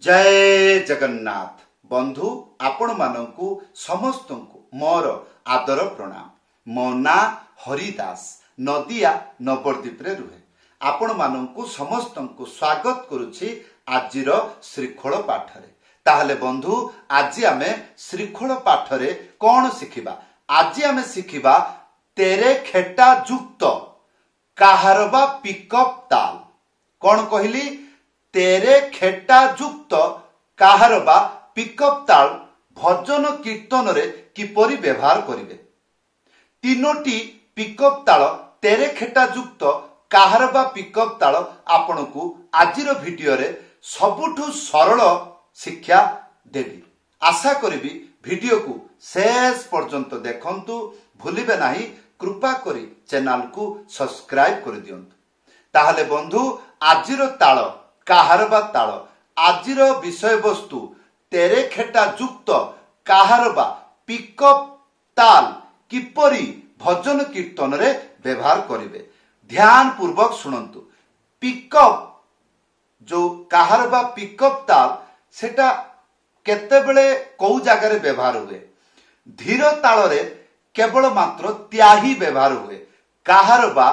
जय जगन्नाथ बंधु आपण मानंकु समस्तंकु मोर आदर प्रणाम। मो ना हरिदास नदिया नवद्वीप रे रुहे। आपण मानंकु समस्तंकु स्वागत करुछि आजिर श्रीखोल पाठरे। ताहले बंधु आज आमे श्रीखोल पाठरे कोन सिखिबा? आज आमे सिखिबा तेरे खेटा जुक्त काहरवा पिकअप ताल। कोन कहली? तेरे खेटा जुक्त काहरवा पिकअप ताल भजन कीर्तन रे किपरि व्यवहार करिवे। तीनोटी पिकअप ताल तेरे खेटा जुक्त काहरवा पिकअप ताल आपनकु आजिर भिडियो रे सबुठु सरल शिक्षा देबी। आशा करिबी भिडियो को शेष पर्यंत देखंतु। भूलिबे नाही कृपा करी चैनल को सब्सक्राइब कर दियंतु। ताहले बंधु आजिर ताल काहरवा ताल आजिर विषय वस्तु तेरे खेटा जुक्त काहरवा पिकअप ताल किपरि भजन कीर्तन रे व्यवहार करिवे। ध्यान पूर्वक सुनंतु। पिकअप जो काहरवा पिकअप ताल सेटा केतेबेले को जगह व्यवहार हुए? धीर ताल रे केवल मात्र त्याही व्यवहार हुए। काहरवा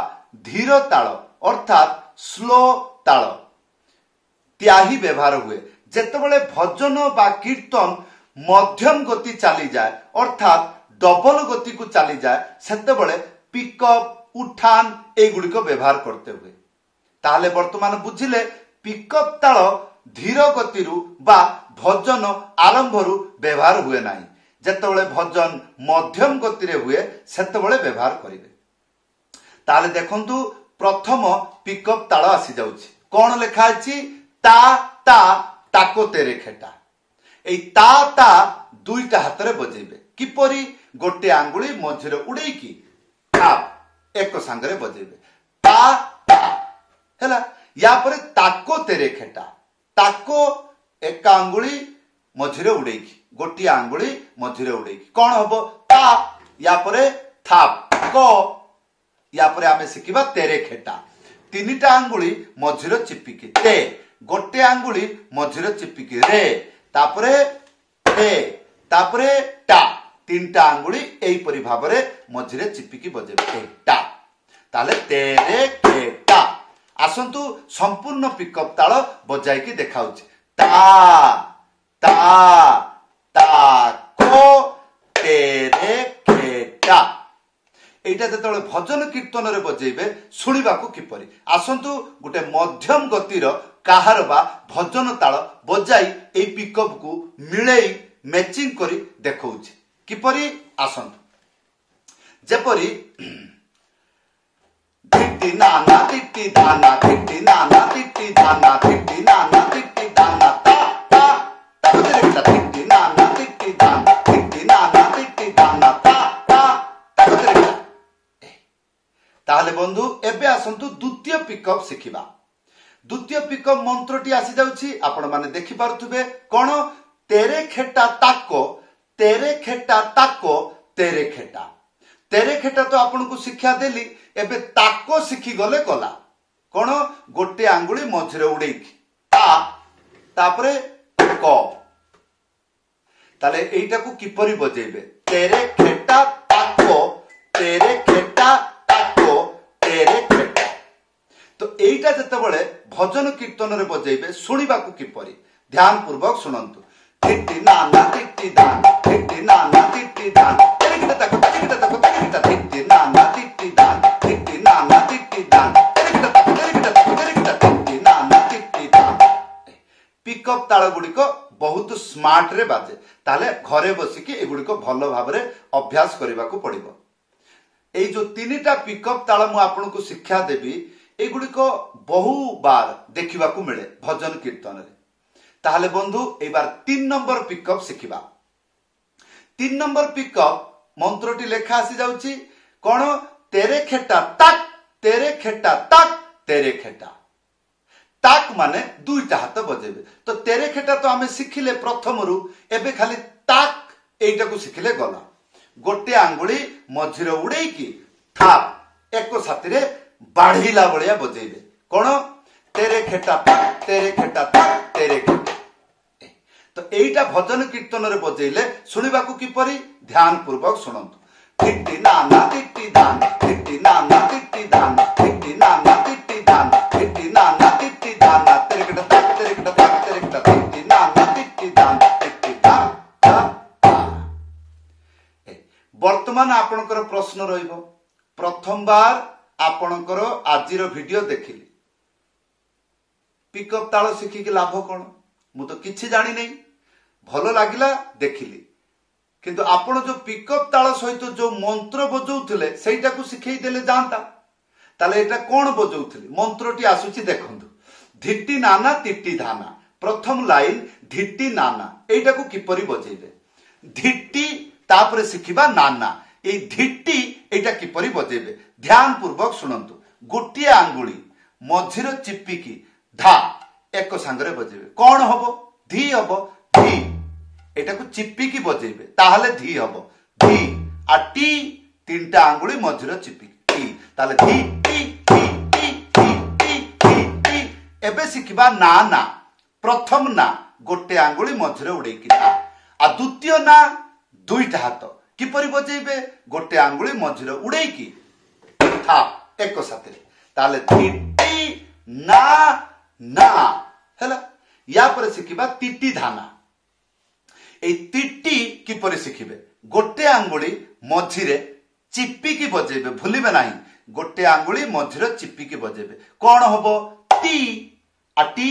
धीर ताल अर्थात स्लो ताल त्याही व्यवहार हुए। जेतबले भजन बा कीर्तन मध्यम गति चली जाए अर्थात डबल गति को चली जाए सेतबले पिकअप उठान एगुड़ी को व्यवहार करते हुए। ताहले वर्तमान बुझिले पिकअप ताल धीर गति रु बा भजन आरंभ रु व्यवहार हुए नहीं। जेतबले भजन मध्यम गति रे हुए सेतबले व्यवहार करिवे। ताहले देखंतु प्रथम पिकअप ताल आसी जाउछि। कोन लेखा अछि? ता ता ताको तेरे खेटा। ए ता ता दुईटा हाथ रे बजेबे किपरि? गोटे आंगुली मझिरे उड़े की एक सांगरे बजेबे ता ता हैला। या परे ताको तेरे खेटा। ताको एक आंगुली मझिरे उड़े की गोटे आंगुली मझिरे उड़े की कोन हबो? ता। या परे था को। या परे आमे सिखिबा तेरे खेटा। तीनिटा आंगुली मझिरे चिपिकी ते गोटे आंगुली मझिरे चिपिकी रे तापरे ते तापरे टा। तीनटा आंगुली एई परि भाबरे मझिरे चिपिकी बजेबे टा। ताले तेरे खेटा। आसंतु संपूर्ण पिकअप ताल बजाई की देखाउछि। ता ता ता को तेरे खेटा। एटा जतबेले भजन कीर्तन रे बजेबे सुनिबाकु किपरि? आसंतु गुटे मध्यम गतिर काहरवा भजन ताल बजाई ए पिकअप को मिलेई मैचिंग करी देखौछि किपरि? आसंतु जेपरि दिट्टी नाना दिट्टी दाना दिट्टी नाना दिट्टी दाना दिट्टी नाना दिट्टी दाना ता ता ता दिट्टी नाना दिट्टी दाना दिट्टी नाना दिट्टी दाना ता ता ता। ताहले बंधु एबे आसंतु द्वितीय पिकअप सिखिबा। द्वितीय पिकअप मंत्रटी आसी जाउछि। आपण माने देखि पारुथबे कोन? तेरे खेटा ताको तेरे खेटा ताको तेरे खेटा। तेरे खेटा तो आपनकु शिक्षा देली। एबे ताको सिखि गले कला कोन? गोटे आंगुली मझरे उडे ता तापरे को। ताले एटा को किपरि बजेबे? तेरे खेटा ताको तेरे खेटा तेरे खेटा। तो एटा जतबेले भजन कीर्तन रे बजेबे सुनिबाकु किपरि? ध्यान पूर्वक सुनंतु। दिट्टी नाना दिट्टी दाना दिट्टी नाना दिट्टी दाना तेरे खेटा ताको तेरे खेटा ताको तेरे खेटा दिट्टी नाना दिट्टी दाना दिट्टी नाना दिट्टी दाना तेरे खेटा ताको तेरे खेटा ताको तेरे खेटा दिट्टी नाना दिट्टी दाना। पिकअप ताल गुडी को बहुत स्मार्ट रे बाजे। ताले घरे बसिकि एगुडी को भलो भाबरे अभ्यास करिबाकु पड़िबो। ए जो तीनिटा पिकअप ताल मु आपनको शिक्षा देबी एगुडी को बहु बार देखिबा को मिले भजन कीर्तन रे। ताहले बंधु एबार 3 नंबर पिकअप सिखिबा। 3 नंबर पिकअप मंत्रटी लेखा आसी जाउची कोन? तेरे खेटा ताक तेरे खेटा ताक तेरे खेटा। ताक माने दुईटा हाथ बजेबे। तो तेरे खेटा तो हमें सिखिले प्रथम रु। एबे खाली ताक एटा को सिखिले गला। गोटे आंगुली मझिरे उड़े की थाप एक साथी रे बाढ़ीला भलिया बजेबे कोन? तेरे खेटा ताक तेरे खेटा ताक तेरे खेटा। तो एटा भजन कीर्तन रे बजेले सुनिबा को किपरि ध्यान पूर्वक सुनंतु। टिट्टी नाना टिट्टी दान टिट्टी नाना टिट्टी दान टिट्टी नाना टिट्टी दान टिट्टी नाना टिट्टी दान तेरेकटा तक तेरेकटा टिट्टी नाना टिट्टी दान टिट्टी ता ता। वर्तमान आपनकर प्रश्न रहइबो प्रथम बार आपनकर आजिर वीडियो देखिले पिकअप ताल सिखि के लाभ कोन मु तो किछि जानी नहीं भलो लागिला देखिली किंतु आपण जो पिकअप ताल सहित जो मंत्र बजौथिले सेटा को सिखै देले जानता ताले एटा कोन बजौथिले मंत्रटी आसुछि देखंतु। धिट्टी नाना तिट्टी धाना प्रथम लाइन धिट्टी नाना एटा को किपरि बजैबे धिट्टी तापर सिखिबा नाना ए धिट्टी एटा किपरि बजैबे ध्यान पूर्वक सुनंतु। गुटी आंगुली मझिर चिपिकी धा एक सांगरे बजेबे कौन हबो धी हबो धी एटा को चिपी की बजेबे ताहले धी हबो धी आ टी तीनटा आंगुली मझिर चिपी टी ताले धी टी टी टी टी टी टी। एबे सिखिबा ना ना प्रथम ना गोटे आंगुली मझिर उडे की ना आ द्वितीय ना दुईटा हाथ किपरि बजेबे गोटे आंगुली मझिर उडे की था एक साथे ताले धी टी ना ना हैला। या पर सिखिबा तिट्टी धाना ए तिट्टी किपर सिखिबे गोटे आंगुली मझिरे चिपी की बजेबे भूलिबे नाही गोटे आंगुली मझिरे चिपी की बजेबे कोन होबो टी आ टी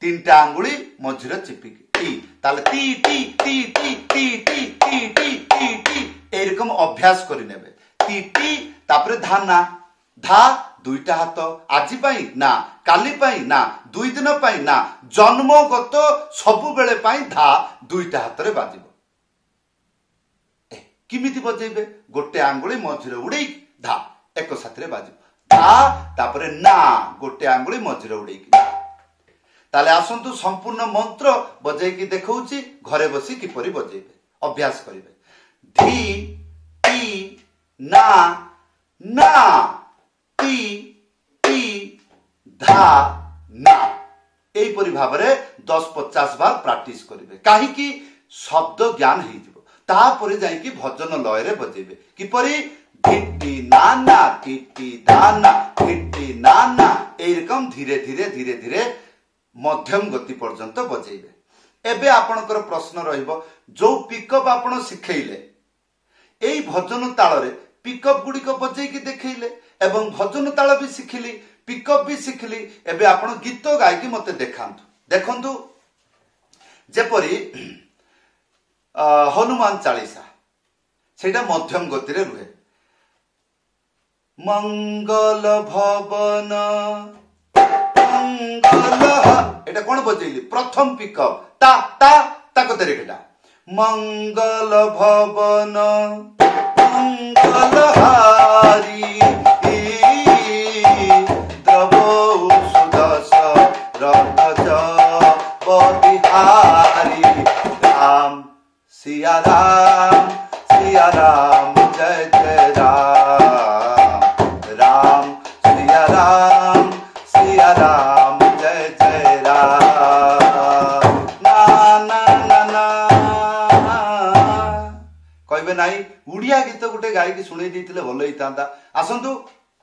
तीनटा आंगुली मझिरे चिपी की टी ताले टी टी टी टी टी टी टी टी टी ए रकम अभ्यास करि नेबे टी टी तापर धाना धा दुईटा हाथ आज ना काली पाई ना दुई दिन पाई ना जन्मगत सबु बेले पाई धा दुईटा हाथ रे बाजिबो किमिति बजेबे गोटे आंगुली मझिरे उडे धा एक साथ रे बाजिबो धा तापरे ना गोटे आंगुली मझिरे उडे ताले आसंतु संपूर्ण मंत्र बजे की देखौची घरे बसी किपरि बजेबे अभ्यास करिबे धी टी ना ना टी टी धा ना एई परि भाबरे 10-50 बार प्रैक्टिस करिवे काहे कि शब्द ज्ञान हेइ जिवो ता परे जाय कि भजन लय रे बजेबे किपरि धिट्टी नाना धिट्टी नाना एई रकम धीरे धीरे धीरे धीरे मध्यम गति पर्यंत बजेबे। एबे आपनकर प्रश्न रहइबो जो पिकअप आपण सिखैले एई भजन ताल रे पिकअप गुडी को बजे कि देखैले एवं भजन ताल भी शिखिली पिकअप भी शिखिली एबे आपण गीत गाय कि मते देखांतु देखंतु जेपरि हनुमान चालीसा सेटा मध्यम गति रे रुहे मंगल भवन एटा कोन बजेली प्रथम पिकअप ता ता ताको तरीकेटा मंगल भवन मंगल हारी सिया राम जय जय राम सिया राम जय जय राम ना ना ना ना कहबे नाही उड़िया गीत गुटे गाई की सुने दैतिले भलो हितांता। आसंतु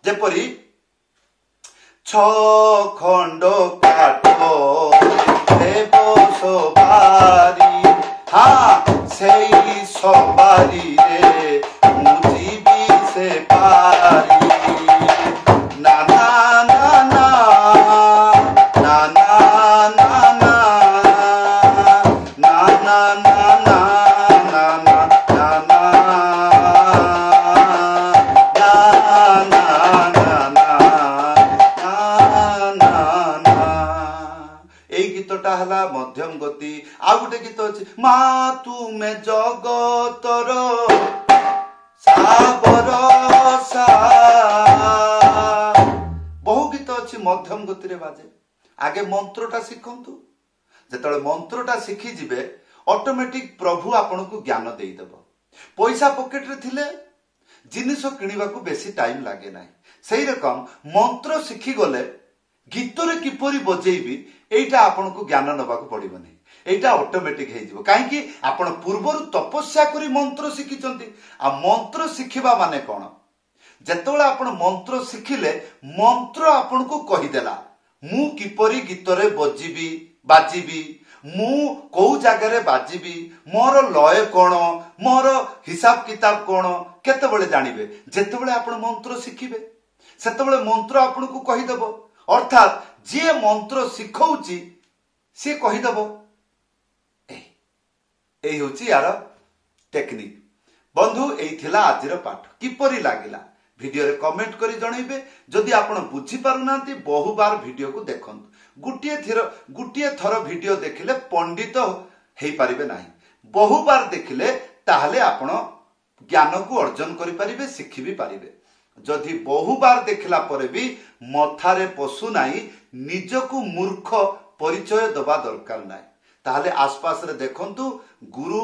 जेपरि छ खंड काटो देबो सोबारी हां सेई सोबारी रे मुझी भी से पारी ना ना ना ना ना ना ना ना ना ना ना ना ना ना ना मध्यम गति आ गुटे गीत अछि मा तुमे जगतर साबरसा बहु गीत अछि मध्यम गति रे बाजे आगे मंत्रटा सिखंतु जेतळे मंत्रटा सिखि जिवे ऑटोमेटिक प्रभु आपन को ज्ञान देई देबो पैसा पॉकेट रे थिले जिनिस किनिबा को बेसी टाइम लागे नाही सेही रकम मंत्र सिखि गले गीत रे किपरि बजेबी एटा आपन को ज्ञान नबाक पड़ोनी एटा ऑटोमेटिक हो कहीं आपन पूर्वर तपस्या करी मंत्र शिखिचंती आ मंत्र शिखिबा माने कोन जेतोला आपन मंत्र शिखिले मंत्र आपन को कहि देला मु किपरि गीतरे बाजीबी मु को जगार बाजीबी मोर लय कौन मोर हिसाब किताब कौन केतबेले जानिबे जेतबेले आपण मंत्र शिखिबे सेतबेले मंत्र आपण को कहि देबो अर्थात जे मंत्र सिखौची से कहि देबो ए होची यार टेक्निक बंधु एई थिला आजिर पाठ किपरि लागिला वीडियो रे कमेंट करी जणैबे जदि आपण बुझी पारुनांती बहु बार वीडियो को देखंतु गुटिए थर वीडियो देखिले पंडित हेई पारिबे नाही बहु बार देखिले ताहले आपण ज्ञान को अर्जन करी पारिबे सिखि भी पारिबे जदि बहु बार देखला परे भी मथारे पशु नाही निजको मूर्ख परिचय दबा दरकार नाही ताहले आसपास रे देखंतु गुरु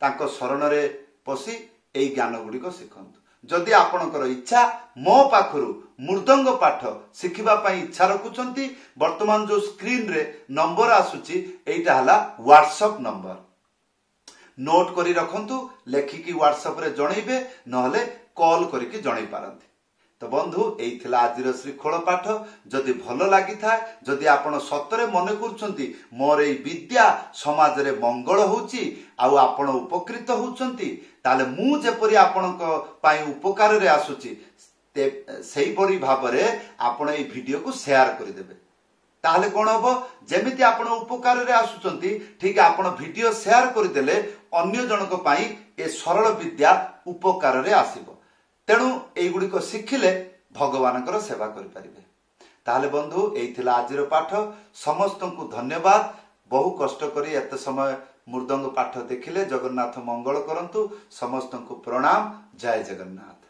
तांको शरण रे पसी एई ज्ञान गुडी को सिखंतु जदि आपणकर इच्छा मो पाखरु मृदंग पाठ शिखिबा पई इच्छा रखुचंती वर्तमान जो स्क्रीन रे नंबर आसुची एटा हला WhatsApp नंबर नोट करी रखंतु लेखी की WhatsApp रे जणैबे नहले कॉल करी की जणै पारंती तो बंधु एथिला आजिर श्रीखोल पाठ जदि भलो लागि थाए जदि आपण सतरे मन करचंती मोर ए विद्या समाज रे मंगल होउची आ आपण उपकृत होउचंती ताले मु जेपरी आपणको पाई उपकार रे आसुची सेही परी भाव रे आपण ए वीडियो को शेयर करि देबे ताले कोन होबो जेमिति आपण उपकार रे आसुचंती ठीक आपण वीडियो शेयर करि देले अन्य जनक पाई ए सरल विद्या उपकार रे आसीबो तेनु एई गुडी को सिखिले भगवानकर सेवा करि परिबे ताले बंधु एई थिला आजिर पाठ समस्तनकु धन्यवाद बहु कष्ट करी एत समय मृदंग पाठ देखिले जगन्नाथ मंगल करंतु समस्तंकु प्रणाम जय जगन्नाथ।